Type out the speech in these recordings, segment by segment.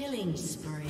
Killing spree.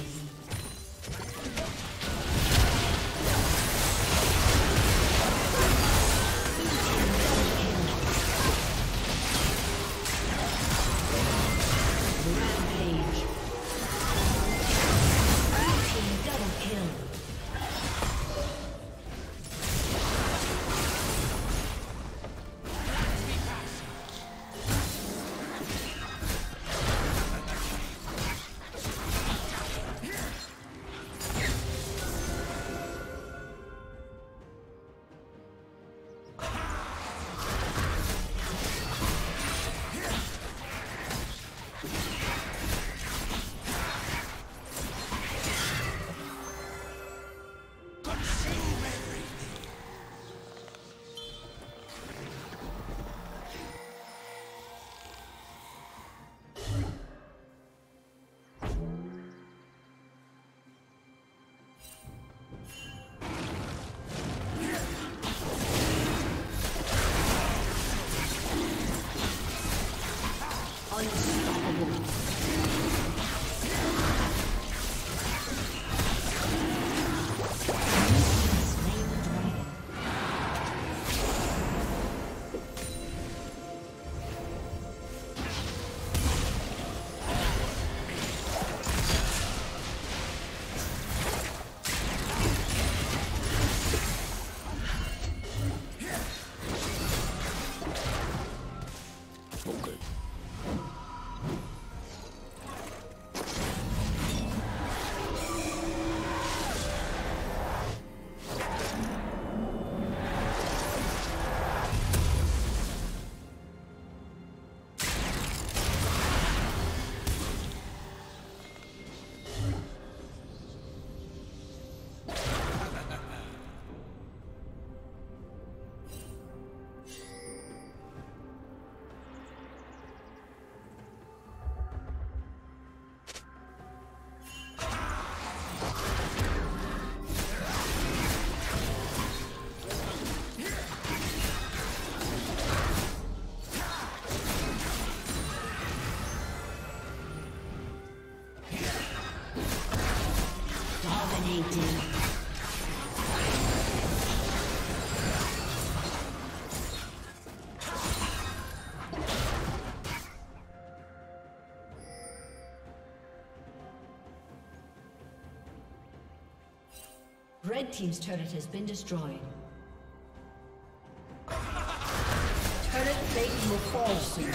Red team's turret has been destroyed. Turret plate will fall soon.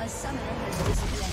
A summoner has disconnected.